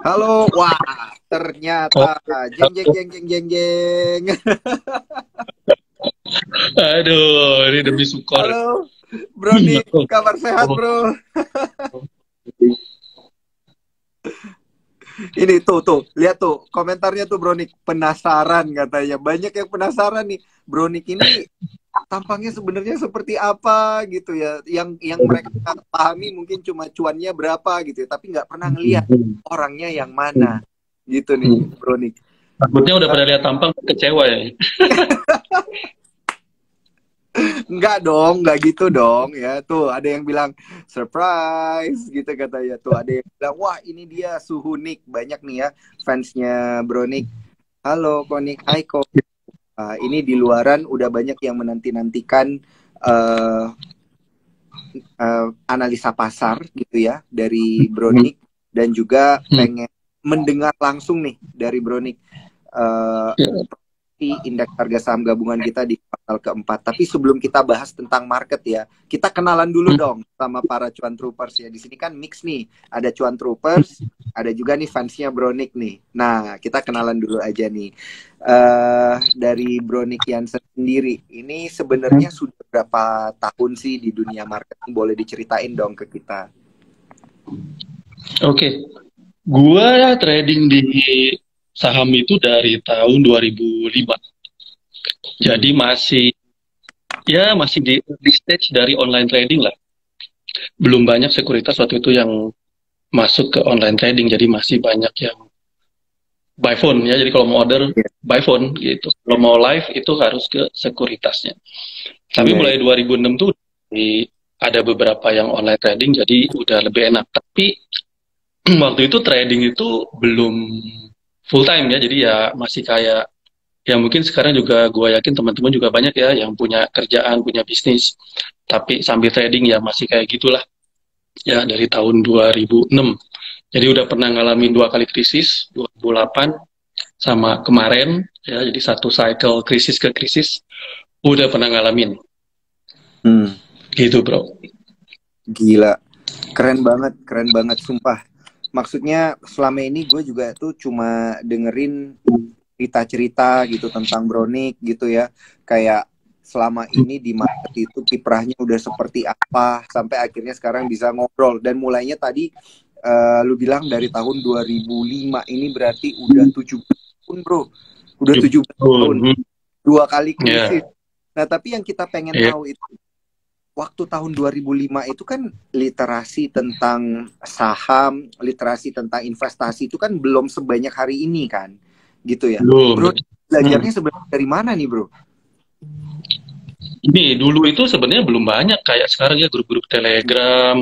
Halo, wah ternyata jeng. Aduh, ini demi Sucor. Halo, Bro Nic, kabar sehat bro? Ini tuh, lihat tuh komentarnya tuh Bro Nic, penasaran katanya. Banyak yang penasaran nih, Bro Nic ini tampangnya sebenarnya seperti apa gitu ya. Yang mereka pahami mungkin cuma cuannya berapa gitu ya, tapi nggak pernah ngelihat orangnya yang mana gitu nih Bro Nic. Takutnya udah pada lihat tampang kecewa ya. Enggak dong, enggak gitu dong ya. Tuh ada yang bilang surprise gitu katanya. Tuh ada yang bilang wah ini dia suhu Nic. Banyak nih ya fansnya Bro Nic. Halo Konik, hai Ko. Ini di luaran udah banyak yang menantikan analisa pasar gitu ya dari Bro Nic, dan juga pengen mendengar langsung nih dari Bro Nic indeks harga saham gabungan kita di kuartal keempat. Tapi sebelum kita bahas tentang market ya, kita kenalan dulu dong sama para cuan troopers ya. Di sini kan mix nih, ada cuan troopers, ada juga nih fansnya Bro Nic nih. Nah, kita kenalan dulu aja nih dari Bro Nic Yansen sendiri. Ini sebenarnya sudah berapa tahun sih di dunia marketing? Boleh diceritain dong ke kita. Oke, gua trading di saham itu dari tahun 2005. Jadi masih di stage dari online trading lah. Belum banyak sekuritas waktu itu yang masuk ke online trading, jadi masih banyak yang by phone ya. Jadi kalau mau order by phone gitu. Kalau mau live itu harus ke sekuritasnya. Tapi mulai 2006 tuh ada beberapa yang online trading, jadi udah lebih enak. Tapi waktu itu trading itu belum full time ya, jadi ya masih kayak ya mungkin sekarang juga gue yakin teman-teman juga banyak ya yang punya kerjaan, punya bisnis, tapi sambil trading ya masih kayak gitulah ya. Dari tahun 2006 jadi udah pernah ngalamin 2 kali krisis, 2008 sama kemarin ya, jadi 1 cycle krisis ke krisis udah pernah ngalamin. Gitu bro, gila, keren banget sumpah. Maksudnya selama ini gue juga tuh cuma dengerin cerita-cerita gitu tentang Bro Nic gitu ya. Kayak selama ini di market itu kiprahnya udah seperti apa sampai akhirnya sekarang bisa ngobrol. Dan mulainya tadi lu bilang dari tahun 2005, ini berarti udah 17 tahun bro. Udah 17 tahun, 2 kali krisis. Nah tapi yang kita pengen tahu itu, waktu tahun 2005 itu kan literasi tentang saham, literasi tentang investasi itu kan belum sebanyak hari ini kan, gitu ya. Bro, belajarnya sebenarnya dari mana nih bro? Ini dulu itu sebenarnya belum banyak kayak sekarang ya, grup-grup Telegram,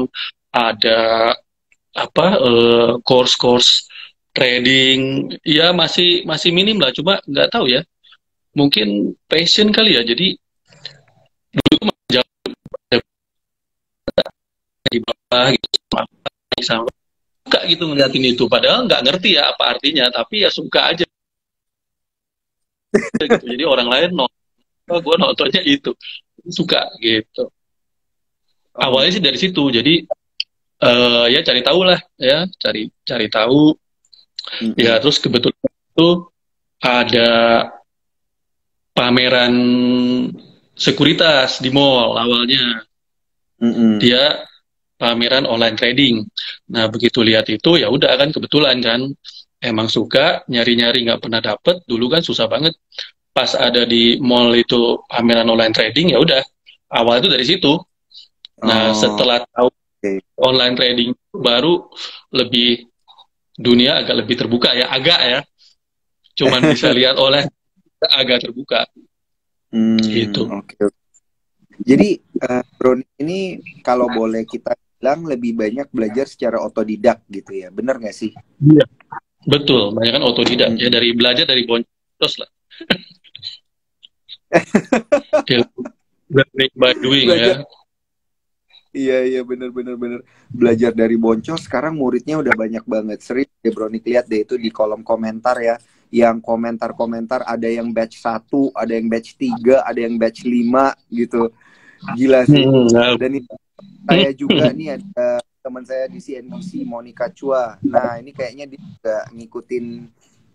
ada apa course-course trading, ya masih minim lah. Cuma nggak tahu ya, mungkin passion kali ya. Jadi dulu di bawah gitu, sama suka gitu ngeliatin itu, padahal nggak ngerti ya apa artinya, tapi ya suka aja gitu. Jadi orang lain nonton, gue nontonnya itu suka gitu. Awalnya sih dari situ, jadi ya cari tahu lah ya, cari tahu ya. Terus kebetulan itu ada pameran sekuritas di mall awalnya, dia pameran online trading. Nah begitu lihat itu ya udah kan, kebetulan kan emang suka nyari-nyari, nggak pernah dapet dulu kan, susah banget. Pas ada di mall itu pameran online trading ya udah, awal itu dari situ. Nah setelah tahu online trading baru lebih dunia agak lebih terbuka ya, agak ya, cuman bisa lihat oleh agak terbuka gitu. Jadi Bro Nic ini kalau boleh kita bilang lebih banyak belajar secara otodidak gitu ya, bener nggak sih? Iya, betul. Banyak kan otodidak ya, dari belajar dari boncos lah. By doing ya. Iya bener belajar dari boncos. Sekarang muridnya udah banyak banget. Serius ya Bro Nic, lihat deh itu di kolom komentar ya. Yang komentar-komentar ada yang batch 1, ada yang batch 3, ada yang batch 5 gitu. Gila sih. Dan ini, saya juga nih ada teman saya di CNBC, Monica Cua. Nah, ini kayaknya dia juga ngikutin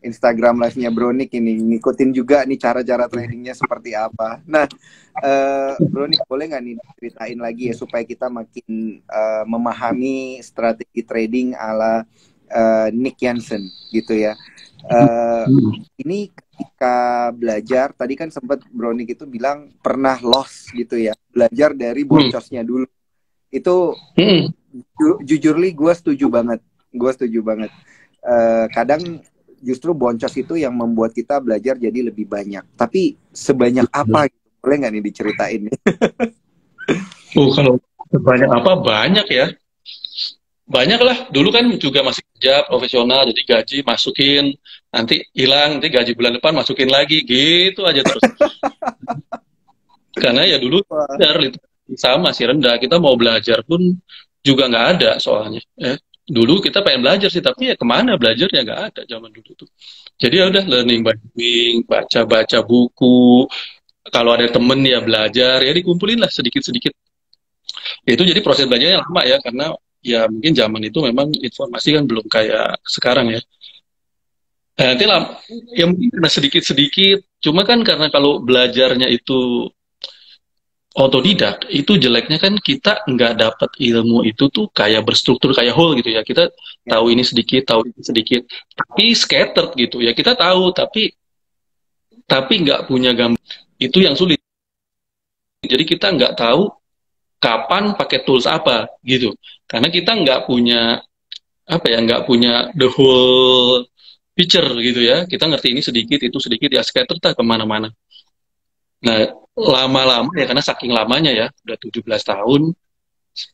Instagram live-nya Bro Nic ini, ngikutin juga nih cara-cara tradingnya seperti apa. Nah, Bro Nic, boleh nggak nih ceritain lagi ya supaya kita makin memahami strategi trading ala Nic Yansen gitu ya. Ini ketika belajar, tadi kan sempat Bro Nic itu bilang pernah loss gitu ya, belajar dari boncosnya dulu. Itu jujurly gue setuju banget, kadang justru boncos itu yang membuat kita belajar jadi lebih banyak. Tapi sebanyak apa gitu, boleh nggak nih diceritain? Kalau sebanyak apa, banyak ya, banyak lah. Dulu kan juga masih kerja profesional, jadi gaji masukin, nanti hilang, nanti gaji bulan depan masukin lagi, gitu aja terus. Karena ya dulu sama sih rendah, kita mau belajar pun juga nggak ada soalnya. Dulu kita pengen belajar sih, tapi ya kemana belajarnya nggak ada zaman dulu tuh. Jadi ya udah learning by doing, baca-baca buku. Kalau ada temen ya belajar, ya dikumpulin lah sedikit-sedikit. Itu jadi proses belajarnya lama ya, karena ya mungkin zaman itu memang informasi kan belum kayak sekarang ya. Nanti lah, ya mungkin karena sedikit-sedikit. Cuma kan karena kalau belajarnya itu otodidak, itu jeleknya kan kita nggak dapat ilmu itu tuh kayak berstruktur, kayak whole gitu ya. Kita tahu ini sedikit, tapi scattered gitu ya. Kita tahu, tapi nggak punya gambar. Itu yang sulit. Jadi kita nggak tahu kapan pakai tools apa gitu. Karena kita nggak punya the whole picture gitu ya. Kita ngerti ini sedikit, itu sedikit, ya scattered lah kemana-mana. Nah, lama-lama ya, karena saking lamanya ya, udah 17 tahun,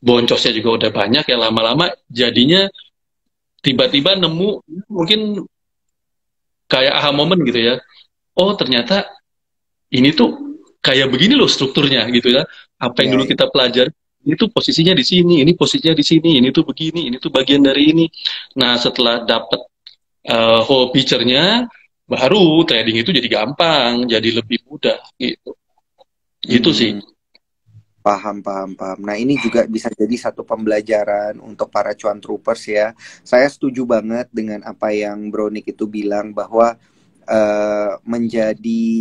boncosnya juga udah banyak ya, lama-lama jadinya tiba-tiba nemu, mungkin kayak aha moment gitu ya. Oh, ternyata ini tuh kayak begini loh strukturnya gitu ya. Apa yang dulu kita pelajari, itu posisinya di sini, ini posisinya di sini, ini tuh begini, ini tuh bagian dari ini. Nah, setelah dapet whole picture-nya, baru trading itu jadi gampang, jadi lebih mudah gitu. Itu sih. Paham. Nah, ini juga bisa jadi satu pembelajaran untuk para cuan troopers ya. Saya setuju banget dengan apa yang Bro Nic itu bilang bahwa menjadi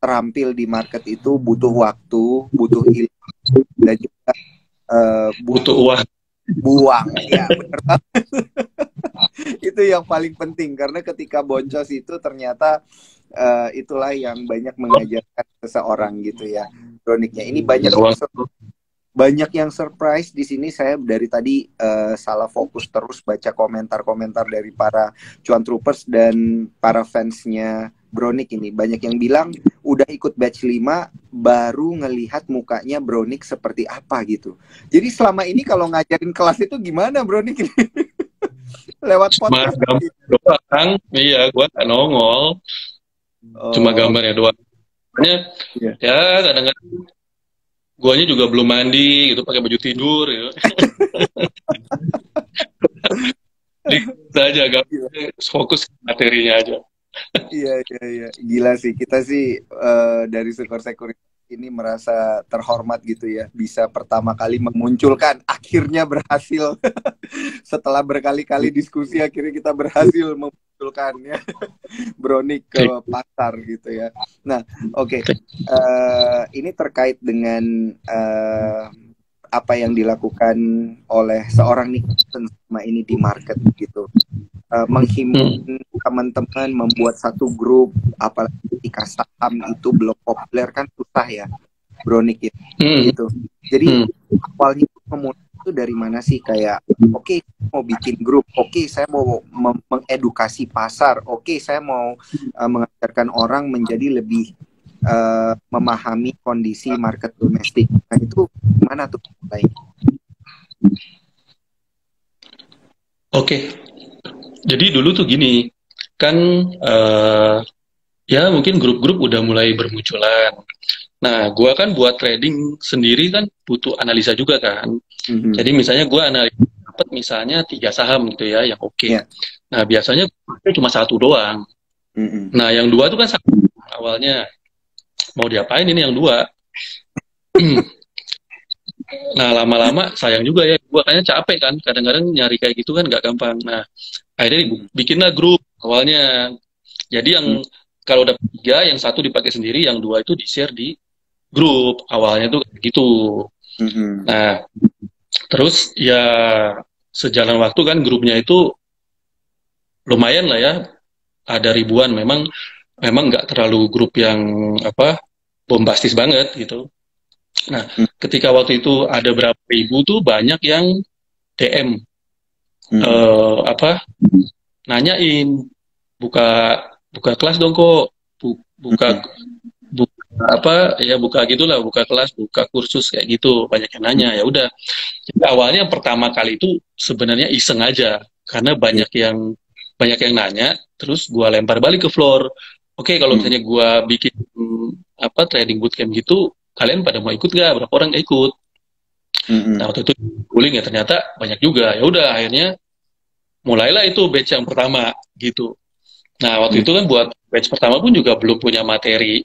terampil di market itu butuh waktu, butuh ilmu, dan juga butuh uang. Ya bener banget. Itu yang paling penting, karena ketika boncos itu ternyata itulah yang banyak mengajarkan seseorang gitu ya. Kroniknya ini banyak yang surprise di sini. Saya dari tadi salah fokus terus baca komentar-komentar dari para cuan troopers dan para fansnya Bro Nic ini. Banyak yang bilang udah ikut batch 5 baru ngelihat mukanya Bro Nic seperti apa gitu. Jadi selama ini kalau ngajarin kelas itu gimana Bro Nic ini? Lewat podcast doang. Iya, gua gak nongol. Cuma gambarnya doang. Ya kadang-kadang guanya juga belum mandi gitu, pakai baju tidur gitu. Saja fokus materinya aja. Iya. Gila sih, kita sih dari Sucor Sekuritas ini merasa terhormat gitu ya, bisa pertama kali memunculkan, akhirnya berhasil. Setelah berkali-kali diskusi, akhirnya kita berhasil memunculkannya Bro Nic ke pasar gitu ya. Nah, oke. Ini terkait dengan apa yang dilakukan oleh seorang Nic selama ini di market gitu. Menghimbau teman-teman membuat satu grup, apalagi ketika saham itu belum populer kan susah ya Bro Nic ya, gitu. Jadi awalnya memulai itu dari mana sih, kayak oke, mau bikin grup, oke, saya mau mengedukasi pasar, oke, saya mau mengajarkan orang menjadi lebih memahami kondisi market domestik. Nah, itu mana tuh mulai? Oke. Jadi dulu tuh gini, kan ya mungkin grup-grup udah mulai bermunculan. Nah, gua kan buat trading sendiri kan butuh analisa juga kan. Jadi misalnya gua analisa dapat misalnya 3 saham gitu ya, yang oke. Nah, biasanya cuma 1 doang. Nah, yang 2 tuh kan sama awalnya. Mau diapain ini yang 2? Nah lama-lama sayang juga ya, gue kayaknya capek kan, kadang-kadang nyari kayak gitu kan gak gampang. Nah akhirnya bikinlah grup awalnya. Jadi yang kalau udah 3, yang 1 dipakai sendiri, yang 2 itu di-share di grup. Awalnya tuh gitu. Nah terus ya sejalan waktu kan grupnya itu lumayan lah ya, ada ribuan. Memang nggak terlalu grup yang apa bombastis banget gitu. Nah, ketika waktu itu ada berapa ribu tuh banyak yang DM, nanyain, buka kelas dong kok, buka gitulah, buka kelas, buka kursus kayak gitu, banyak yang nanya. Ya udah, awalnya yang pertama kali itu sebenarnya iseng aja, karena banyak yang nanya, terus gua lempar balik ke floor. Oke, kalau misalnya gua bikin trading bootcamp gitu, kalian pada mau ikut gak? Berapa orang ikut? Nah waktu itu guling ya, ternyata banyak juga. Ya udah akhirnya mulailah itu batch yang pertama gitu. Nah waktu itu kan buat batch pertama pun juga belum punya materi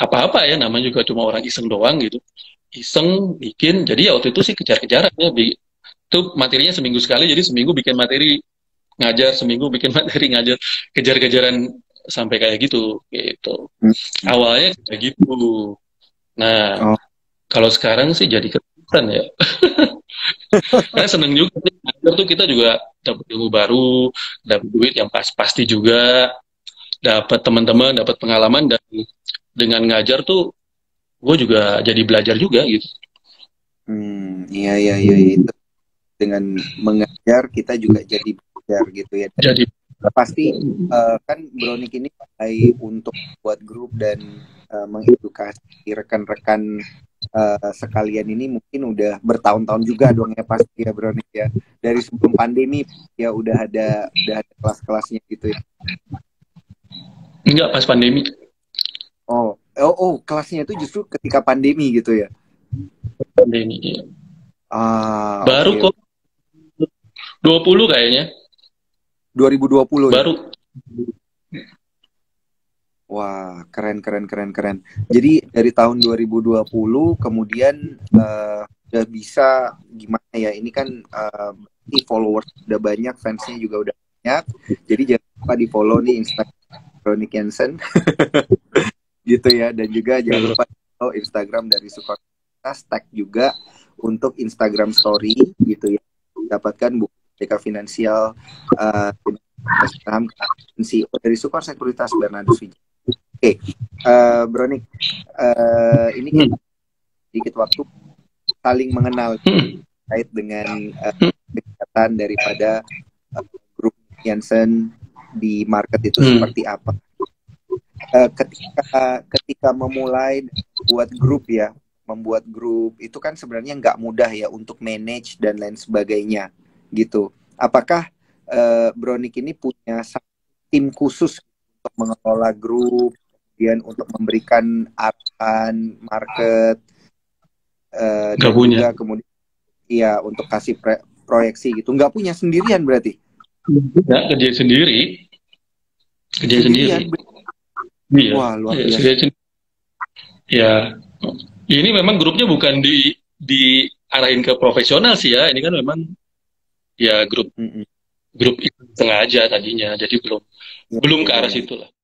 apa-apa ya, namanya juga cuma orang iseng doang gitu, iseng bikin. Jadi ya waktu itu sih kejar-kejaran ya, itu materinya seminggu sekali, jadi seminggu bikin materi ngajar, seminggu bikin materi ngajar, kejar-kejaran sampai kayak gitu. Awalnya kayak gitu. Nah, kalau sekarang sih jadi kesan ya. Karena seneng juga, ngajar tuh kita juga dapat ilmu baru, dapat duit yang pasti juga, dapat teman-teman, dapat pengalaman, dan dengan ngajar tuh gue juga jadi belajar juga gitu. Iya itu. Dengan mengajar kita juga jadi belajar gitu ya. Jadi pasti kan Bro Nic ini pakai untuk buat grup dan mengedukasi rekan-rekan sekalian ini mungkin udah bertahun-tahun juga dong ya, pasti ya Bro Nic ya, dari sebelum pandemi ya udah ada kelas-kelasnya gitu ya. Enggak pas pandemi. Oh, kelasnya itu justru ketika pandemi gitu ya. Pandemi ya. Baru okay. Kok 20 kayaknya. 2020 baru ya? Wah, keren. Jadi dari tahun 2020 kemudian udah bisa, gimana ya, ini kan followers udah banyak, fansnya juga udah banyak. Jadi jangan lupa di follow nih Instagram Nic Yansen gitu ya, dan juga jangan lupa follow Instagram dari Sucor Sekuritas, tag juga untuk Instagram Story gitu ya, dapatkan buku BK Finansial saham CEO dari Sucor Sekuritas Bernardus Wijaya. Oke, Bro Nic, ini kita sedikit waktu saling mengenal terkait dengan kegiatan daripada grup Yansen di market itu seperti apa. Ketika memulai membuat grup itu kan sebenarnya nggak mudah ya untuk manage dan lain sebagainya gitu. Apakah Bro Nic ini punya tim khusus untuk mengelola grup, kemudian untuk memberikan arahan market, dan punya juga kemudian iya untuk kasih proyeksi gitu? Nggak punya sendirian berarti? Nggak, kerja sendiri. Iya. Wah, luar biasa. Ya, ini memang grupnya bukan diarahin ke profesional sih ya. Ini kan memang ya grup sengaja tadinya, jadi belum ke arah situ lah.